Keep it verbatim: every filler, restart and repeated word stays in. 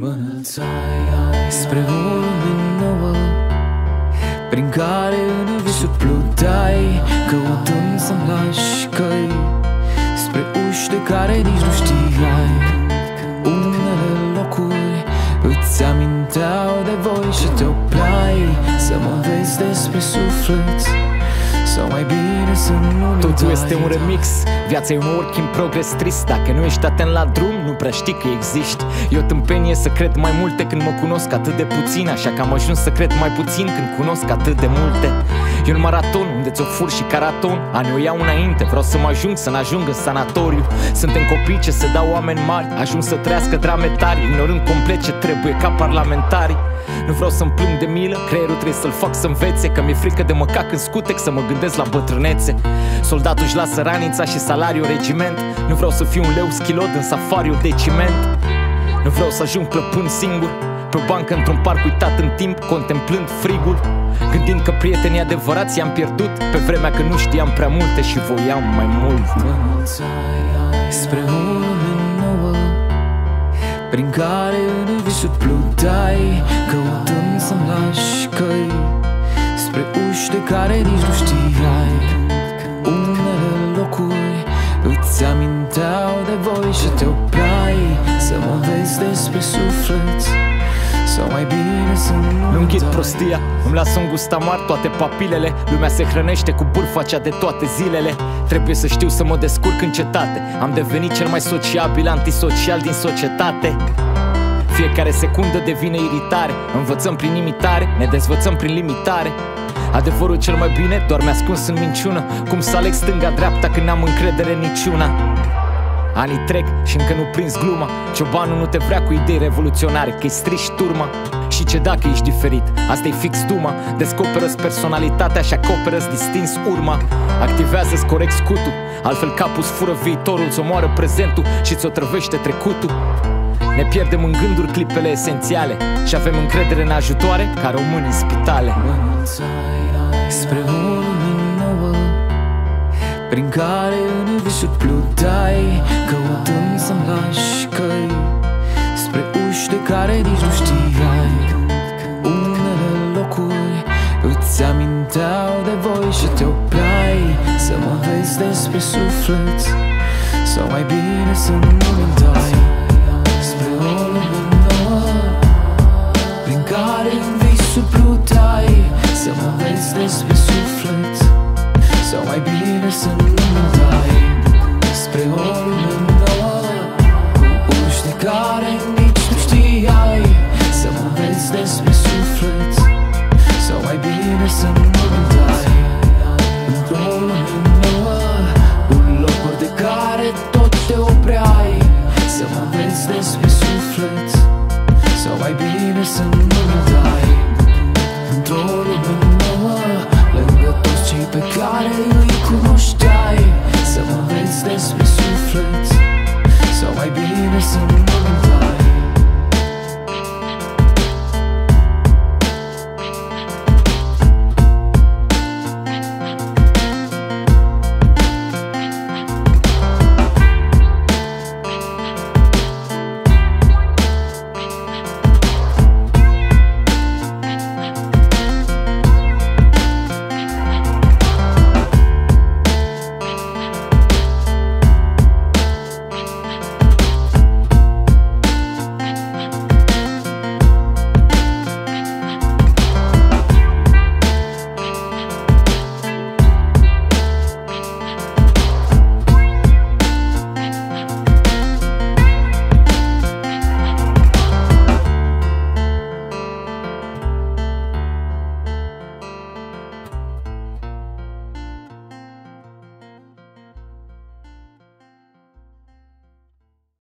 Mă-nălțai spre o lume nouă, prin care în visuri plutai, căutând să-mi lași căi spre uși de care nici nu știai. Unele locuri îți aminteau de voi și te opreai să mă vezi despre suflet, sau mai bine să nu. Totul este un remix, viața e un work in progress trist. Dacă nu ești atent la drum, nu prea știi că existi. E o tâmpenie să cred mai multe când mă cunosc atât de puțin, așa că am ajuns să cred mai puțin când cunosc atât de multe. E un maraton unde ți-o fur și caraton, ani o iau înainte, vreau să mă ajung, să n-ajung în sanatoriu. Suntem copii ce se dau oameni mari, ajung să trăiască drame tari, ignorând complet ce trebuie ca parlamentari. Nu vreau să-mi plâng de milă, creierul trebuie să-l fac să învețe, că mi-e frică de măcac în scutec, să mă gândesc la bătrânețe. Soldatul își lasă ranița și salariul regiment, nu vreau să fiu un leu schilod în safariul de ciment. Nu vreau să ajung clăpând singur pe o bancă într-un parc uitat în timp, contemplând frigul, gândind că prietenii adevărați i-am pierdut, pe vremea că nu știam prea multe și voiam mai mult. Spre o lume nouă, prin care în visuri plutai, căutând să-mi lași căi spre uși de care nici nu știai. Unele locuri îți aminteau de voi și te opreai să mă vezi despre suflet, sau mai bine să nu. Nu înghit prostia, îmi las un gust amar toate papilele. Lumea se hrănește cu bârfa cea de toate zilele. Trebuie să știu să mă descurc în cetate, am devenit cel mai sociabil antisocial din societate. Fiecare secundă devine iritare, învățăm prin imitare, ne dezvățăm prin limitare. Adevărul cel mai bine doarme ascuns în minciună, cum să aleg stânga-dreapta când n-am încredere niciuna. Anii trec și încă nu prins gluma, ciobanul nu te vrea cu idei revoluționare, că-i strici turma. Și ce dacă ești diferit, asta-i fix duma. Descoperă-ți personalitatea și acoperă-ți distins urma. Activează-ți corect scutul, altfel capul-ți fură viitorul, ți-o moară prezentul și ți-o trăvește trecutul. Ne pierdem în gânduri clipele esențiale și avem încredere în ajutoare ca români în spitale. Spre o lume nouă, prin care în visuri plutai, căutând să-mi lași căi spre uși de care nici nu știai. Unele locuri îți aminteau de voi și te opreai să mă vezi despre suflet, sau mai bine să nu mentai. Spre o lume nouă, prin care în visuri plutai, să mă vezi despre suflet, sau mai bine să nu mă dai. Spre o lume nouă, cu uși de care nici nu știai, să mă vezi despre suflet, sau mai bine să nu mă dai. Într-o lume nouă, cu locuri de care tot te opreai, să mă vezi despre suflet, sau mai bine să nu mă dai. Într-o lume nouă, lângă toți cei pe care îi cunoșteai, să mă vezi despre suflet, sau mai bine să nu